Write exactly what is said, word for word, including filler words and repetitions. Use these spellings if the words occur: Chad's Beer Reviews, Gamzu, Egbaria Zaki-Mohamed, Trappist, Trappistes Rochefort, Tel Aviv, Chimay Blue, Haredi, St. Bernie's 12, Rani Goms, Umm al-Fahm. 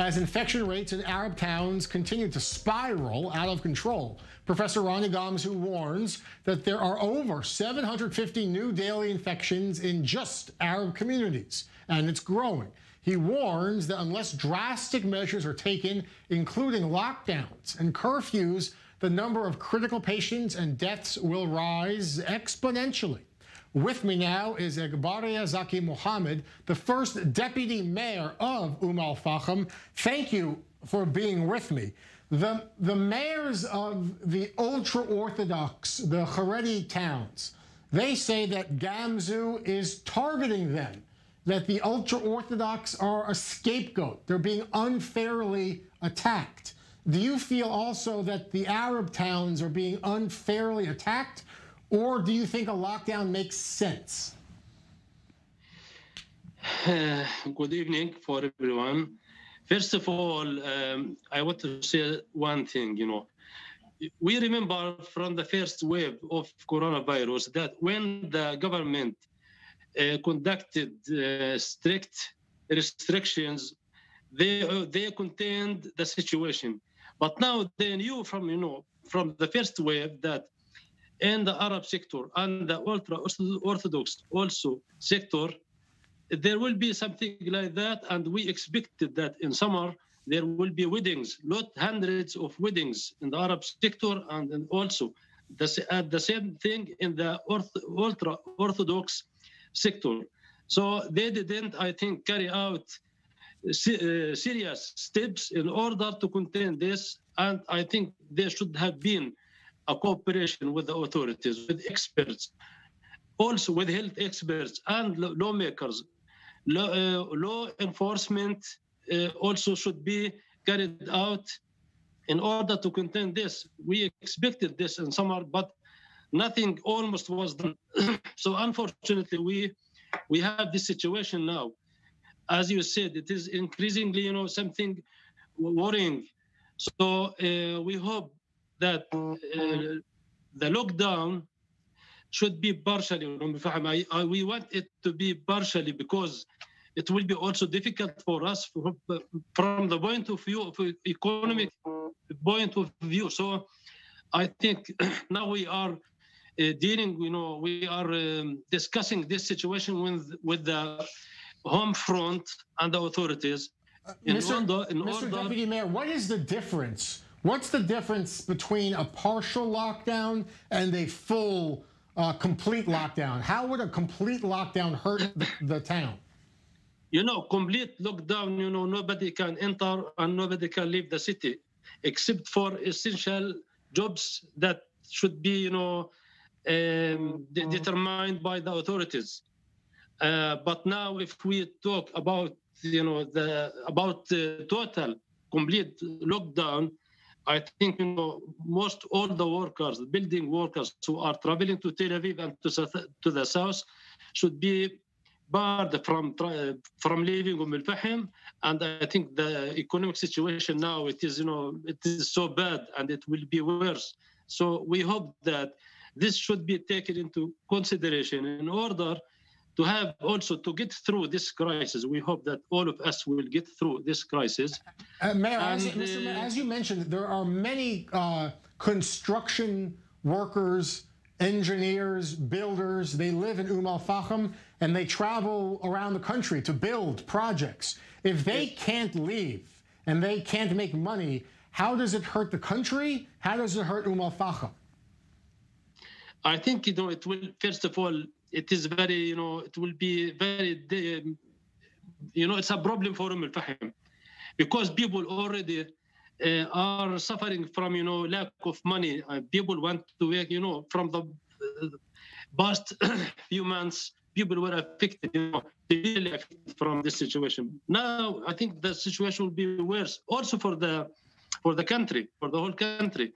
as infection rates in Arab towns continue to spiral out of control. Professor Rani Goms, who warns that there are over seven hundred fifty new daily infections in just Arab communities, and it's growing. He warns that unless drastic measures are taken, including lockdowns and curfews, the number of critical patients and deaths will rise exponentially. With me now is Egbaria Zaki-Mohamed, the first deputy mayor of Umm al-Fahm. Thank you for being with me. The, the mayors of the ultra-Orthodox, the Haredi towns, they say that Gamzu is targeting them, that the ultra-Orthodox are a scapegoat. They're being unfairly attacked. Do you feel also that the Arab towns are being unfairly attacked? Or do you think a lockdown makes sense? Uh, good evening for everyone. First of all, um, I want to say one thing, you know. We remember from the first wave of coronavirus that when the government uh, conducted uh, strict restrictions, they, uh, they contained the situation. But now they knew from, you know, from the first wave that in the Arab sector and the ultra-Orthodox also sector, there will be something like that, and we expected that in summer there will be weddings, lot hundreds of weddings in the Arab sector, and, and also the, uh, the same thing in the ultra-Orthodox sector. So they didn't, I think, carry out se uh, serious steps in order to contain this, and I think there should have been a cooperation with the authorities, with experts, also with health experts and lawmakers. Law, uh, law enforcement uh, also should be carried out in order to contain this. We expected this in summer, but nothing almost was done. So unfortunately, we we have this situation now. As you said, it is increasingly, you know, something worrying. So uh, we hope that uh, the lockdown should be partially. I, I, we want it to be partially because it will be also difficult for us for, from the point of view of economic point of view. So I think now we are uh, dealing, you know, we are um, discussing this situation with, with the home front and the authorities. Uh, in Mister Order, in Mister Order, Deputy Mayor, what is the difference? What's the difference between a partial lockdown and a full, uh, complete lockdown? How would a complete lockdown hurt the, the town? You know, complete lockdown, you know, nobody can enter and nobody can leave the city, except for essential jobs that should be, you know, um, de determined by the authorities. Uh, but now if we talk about, you know, the, about the total complete lockdown, I think, you know, most all the workers, building workers who are traveling to Tel Aviv and to, south, to the south should be barred from, from leaving Umm al-Fahm. And I think the economic situation now, it is, you know, it is so bad and it will be worse. So we hope that this should be taken into consideration in order to have also to get through this crisis. We hope that all of us will get through this crisis. Uh, Mayor, and, as, uh, Mister Mayor, as you mentioned, there are many uh, construction workers, engineers, builders. They live in Umm al-Fahm and they travel around the country to build projects. If they can't leave and they can't make money, how does it hurt the country? How does it hurt Umm al-Fahm? I think, you know, it will, first of all, it is very, you know, it will be very, you know, it's a problem for Umm al-Fahm because people already uh, are suffering from, you know, lack of money. Uh, people want to work, you know, from the uh, past few months, people were affected, you know, severely affected from this situation. Now, I think the situation will be worse also for the, for the country, for the whole country.